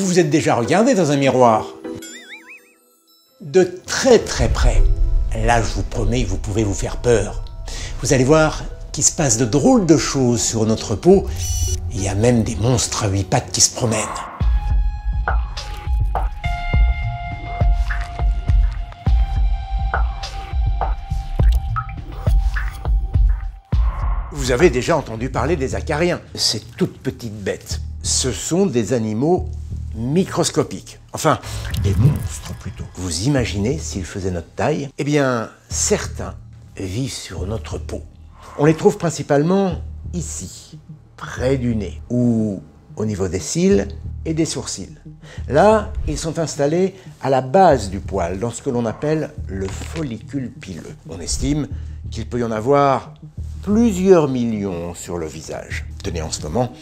vous vous êtes déjà regardé dans un miroir. De très près. Là, je vous promets, vous pouvez vous faire peur. Vous allez voir qu'il se passe de drôles de choses sur notre peau. Il y a même des monstres à 8 pattes qui se promènent. Vous avez déjà entendu parler des acariens, ces toutes petites bêtes. Ce sont des animaux microscopiques, enfin, des monstres plutôt. Vous imaginez s'ils faisaient notre taille? Eh bien, certains vivent sur notre peau. On les trouve principalement ici, près du nez, ou au niveau des cils et des sourcils. Là, ils sont installés à la base du poil, dans ce que l'on appelle le follicule pileux. On estime qu'il peut y en avoir plusieurs millions sur le visage. Tenez, en ce moment,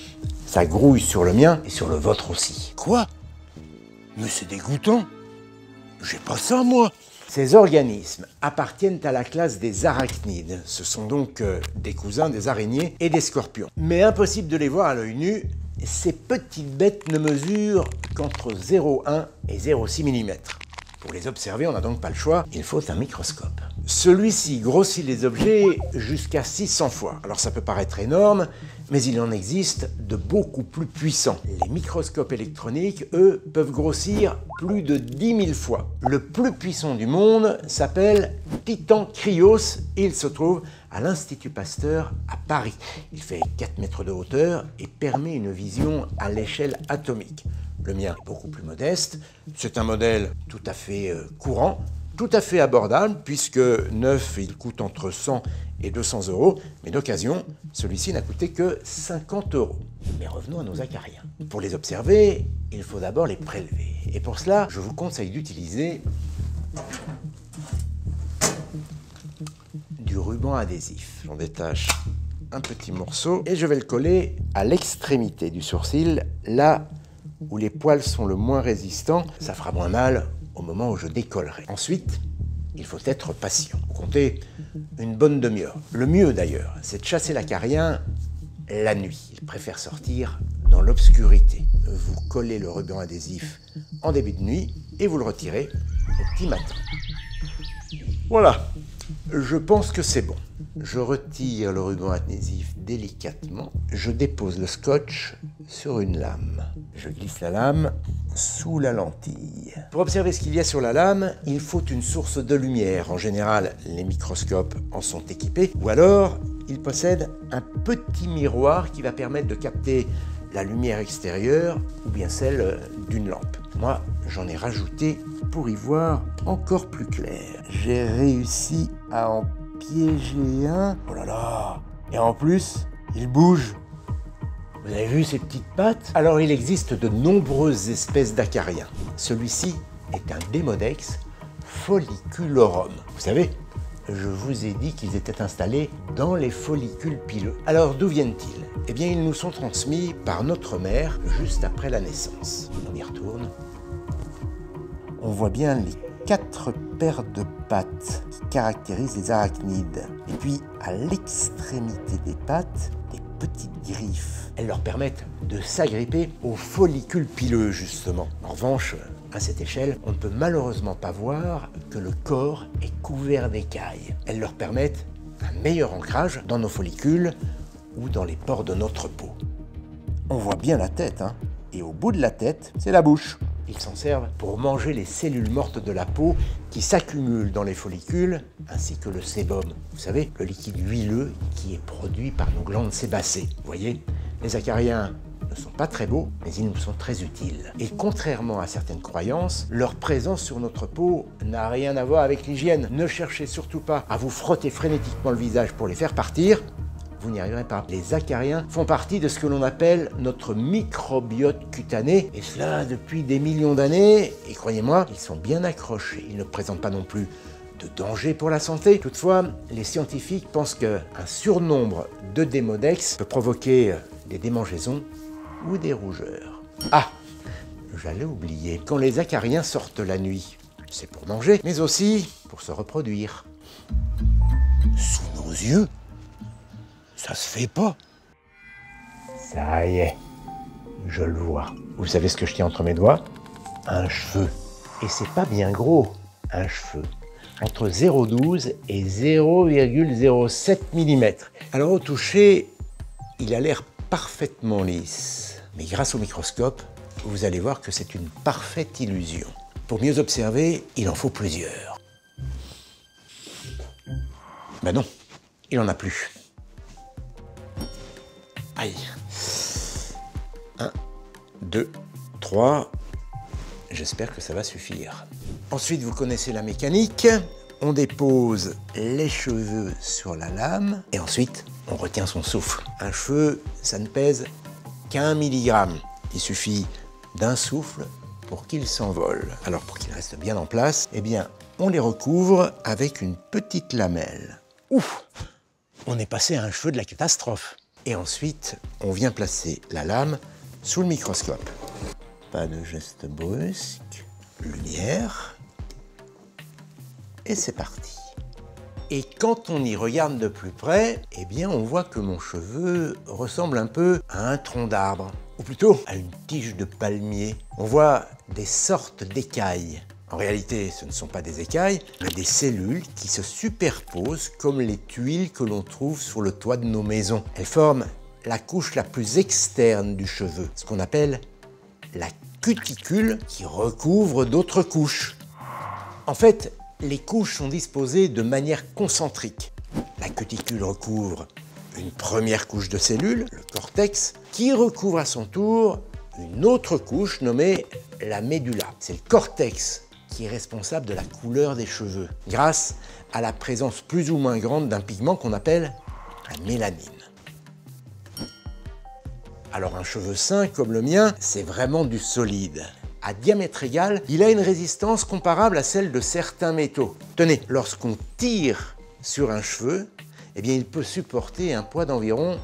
ça grouille sur le mien et sur le vôtre aussi. Quoi? Mais c'est dégoûtant. J'ai pas ça, moi. Ces organismes appartiennent à la classe des arachnides. Ce sont donc des cousins des araignées et des scorpions. Mais impossible de les voir à l'œil nu, ces petites bêtes ne mesurent qu'entre 0,1 et 0,6 mm. Pour les observer, on n'a donc pas le choix, il faut un microscope. Celui-ci grossit les objets jusqu'à 600 fois. Alors ça peut paraître énorme, mais il en existe de beaucoup plus puissants. Les microscopes électroniques, eux, peuvent grossir plus de 10 000 fois. Le plus puissant du monde s'appelle Titan Krios. Il se trouve à l'Institut Pasteur à Paris. Il fait 4 mètres de hauteur et permet une vision à l'échelle atomique. Le mien est beaucoup plus modeste, c'est un modèle tout à fait courant, tout à fait abordable, puisque neuf, il coûte entre 100 et 200 euros, mais d'occasion, celui-ci n'a coûté que 50 euros. Mais revenons à nos acariens. Pour les observer, il faut d'abord les prélever. Et pour cela, je vous conseille d'utiliser du ruban adhésif. J'en détache un petit morceau et je vais le coller à l'extrémité du sourcil, là où les poils sont le moins résistants, ça fera moins mal au moment où je décollerai. Ensuite, il faut être patient. Vous comptez une bonne demi-heure. Le mieux d'ailleurs, c'est de chasser l'acarien la nuit. Il préfère sortir dans l'obscurité. Vous collez le ruban adhésif en début de nuit et vous le retirez au petit matin. Voilà, je pense que c'est bon. Je retire le ruban adhésif délicatement. Je dépose le scotch sur une lame. Je glisse la lame sous la lentille. Pour observer ce qu'il y a sur la lame, il faut une source de lumière. En général, les microscopes en sont équipés. Ou alors, ils possèdent un petit miroir qui va permettre de capter la lumière extérieure ou bien celle d'une lampe. Moi, j'en ai rajouté pour y voir encore plus clair. J'ai réussi à en piéger un. Oh là là! Et en plus, il bouge. Vous avez vu ces petites pattes? Alors il existe de nombreuses espèces d'acariens. Celui-ci est un Demodex folliculorum. Vous savez, je vous ai dit qu'ils étaient installés dans les follicules pileux. Alors d'où viennent-ils? Eh bien ils nous sont transmis par notre mère juste après la naissance. On y retourne. On voit bien les 4 paires de pattes qui caractérisent les arachnides. Et puis à l'extrémité des pattes, des petites griffes. Elles leur permettent de s'agripper aux follicules pileux, justement. En revanche, à cette échelle, on ne peut malheureusement pas voir que le corps est couvert d'écailles. Elles leur permettent un meilleur ancrage dans nos follicules ou dans les pores de notre peau. On voit bien la tête, hein, et au bout de la tête, c'est la bouche. Ils s'en servent pour manger les cellules mortes de la peau qui s'accumulent dans les follicules, ainsi que le sébum. Vous savez, le liquide huileux qui est produit par nos glandes sébacées. Vous voyez, les acariens ne sont pas très beaux, mais ils nous sont très utiles. Et contrairement à certaines croyances, leur présence sur notre peau n'a rien à voir avec l'hygiène. Ne cherchez surtout pas à vous frotter frénétiquement le visage pour les faire partir. Vous n'y arriverez pas. Les acariens font partie de ce que l'on appelle notre microbiote cutané, et cela depuis des millions d'années, et croyez-moi, ils sont bien accrochés. Ils ne présentent pas non plus de danger pour la santé. Toutefois, les scientifiques pensent qu'un surnombre de Demodex peut provoquer des démangeaisons ou des rougeurs. Ah, j'allais oublier, quand les acariens sortent la nuit, c'est pour manger, mais aussi pour se reproduire. Sous nos yeux? Ça se fait pas. Ça y est, je le vois. Vous savez ce que je tiens entre mes doigts? Un cheveu. Et c'est pas bien gros, un cheveu. Entre 0,12 et 0,07 mm. Alors au toucher, il a l'air parfaitement lisse. Mais grâce au microscope, vous allez voir que c'est une parfaite illusion. Pour mieux observer, il en faut plusieurs. Ben non, il en a plus. Aïe. 1, 2, 3. J'espère que ça va suffire. Ensuite, vous connaissez la mécanique. On dépose les cheveux sur la lame et ensuite, on retient son souffle. Un cheveu, ça ne pèse qu'un milligramme. Il suffit d'un souffle pour qu'il s'envole. Alors, pour qu'il reste bien en place, eh bien, on les recouvre avec une petite lamelle. Ouf! On est passé à un cheveu de la catastrophe. Et ensuite, on vient placer la lame sous le microscope. Pas de geste brusque, lumière, et c'est parti. Et quand on y regarde de plus près, eh bien on voit que mon cheveu ressemble un peu à un tronc d'arbre, ou plutôt à une tige de palmier. On voit des sortes d'écailles. En réalité, ce ne sont pas des écailles, mais des cellules qui se superposent comme les tuiles que l'on trouve sur le toit de nos maisons. Elles forment la couche la plus externe du cheveu, ce qu'on appelle la cuticule qui recouvre d'autres couches. En fait, les couches sont disposées de manière concentrique. La cuticule recouvre une première couche de cellules, le cortex, qui recouvre à son tour une autre couche nommée la médulla. C'est le cortex qui est responsable de la couleur des cheveux, grâce à la présence plus ou moins grande d'un pigment qu'on appelle la mélanine. Alors un cheveu sain comme le mien, c'est vraiment du solide. À diamètre égal, il a une résistance comparable à celle de certains métaux. Tenez, lorsqu'on tire sur un cheveu, eh bien il peut supporter un poids d'environ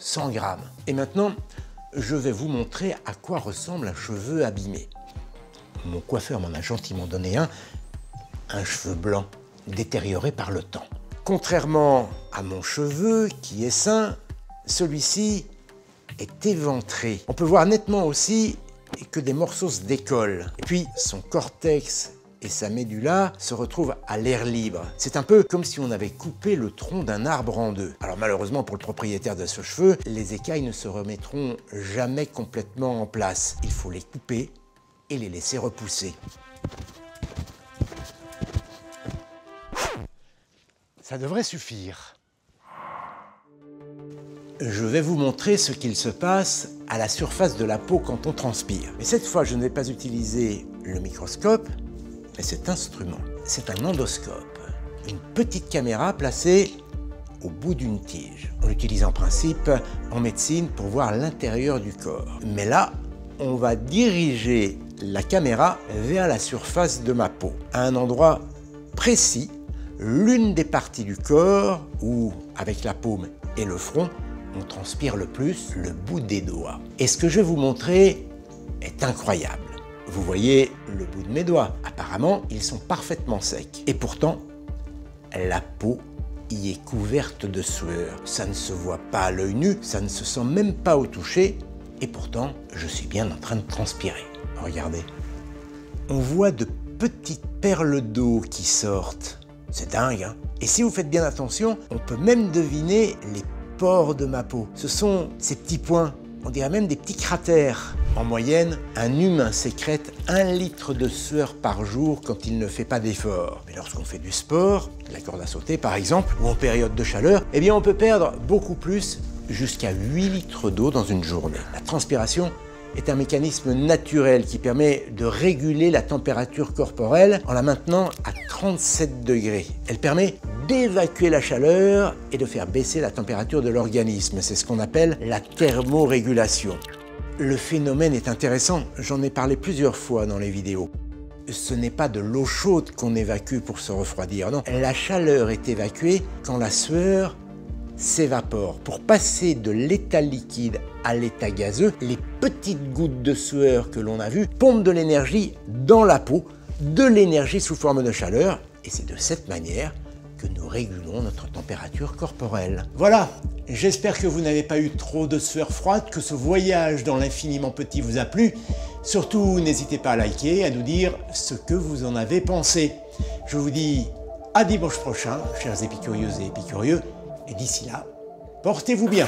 100 grammes. Et maintenant, je vais vous montrer à quoi ressemble un cheveu abîmé. Mon coiffeur m'en a gentiment donné un cheveu blanc, détérioré par le temps. Contrairement à mon cheveu qui est sain, celui-ci est éventré. On peut voir nettement aussi que des morceaux se décollent. Et puis, son cortex et sa médulla se retrouvent à l'air libre. C'est un peu comme si on avait coupé le tronc d'un arbre en deux. Alors malheureusement pour le propriétaire de ce cheveu, les écailles ne se remettront jamais complètement en place. Il faut les couper et les laisser repousser. Ça devrait suffire. Je vais vous montrer ce qu'il se passe à la surface de la peau quand on transpire. Mais cette fois, je n'ai pas utilisé le microscope, mais cet instrument. C'est un endoscope, une petite caméra placée au bout d'une tige. On l'utilise en principe en médecine pour voir l'intérieur du corps. Mais là, on va diriger la caméra vers la surface de ma peau, à un endroit précis, l'une des parties du corps où, avec la paume et le front, on transpire le plus, le bout des doigts. Et ce que je vais vous montrer est incroyable. Vous voyez le bout de mes doigts. Apparemment, ils sont parfaitement secs. Et pourtant, la peau y est couverte de sueur. Ça ne se voit pas à l'œil nu, ça ne se sent même pas au toucher. Et pourtant, je suis bien en train de transpirer. Regardez. On voit de petites perles d'eau qui sortent. C'est dingue, hein? Et si vous faites bien attention, on peut même deviner les de ma peau. Ce sont ces petits points, on dirait même des petits cratères. En moyenne, un humain sécrète 1 litre de sueur par jour quand il ne fait pas d'effort. Mais lorsqu'on fait du sport, la corde à sauter par exemple, ou en période de chaleur, eh bien on peut perdre beaucoup plus, jusqu'à 8 litres d'eau dans une journée. La transpiration est un mécanisme naturel qui permet de réguler la température corporelle en la maintenant à 37 degrés. Elle permet d'évacuer la chaleur et de faire baisser la température de l'organisme. C'est ce qu'on appelle la thermorégulation. Le phénomène est intéressant, j'en ai parlé plusieurs fois dans les vidéos. Ce n'est pas de l'eau chaude qu'on évacue pour se refroidir, non. La chaleur est évacuée quand la sueur s'évapore. Pour passer de l'état liquide à l'état gazeux, les petites gouttes de sueur que l'on a vues pompent de l'énergie dans la peau, de l'énergie sous forme de chaleur, et c'est de cette manière que nous régulons notre température corporelle. Voilà, j'espère que vous n'avez pas eu trop de sueur froide, que ce voyage dans l'infiniment petit vous a plu. Surtout, n'hésitez pas à liker, à nous dire ce que vous en avez pensé. Je vous dis à dimanche prochain, chers épicurieuses et épicurieux, et d'ici là, portez-vous bien.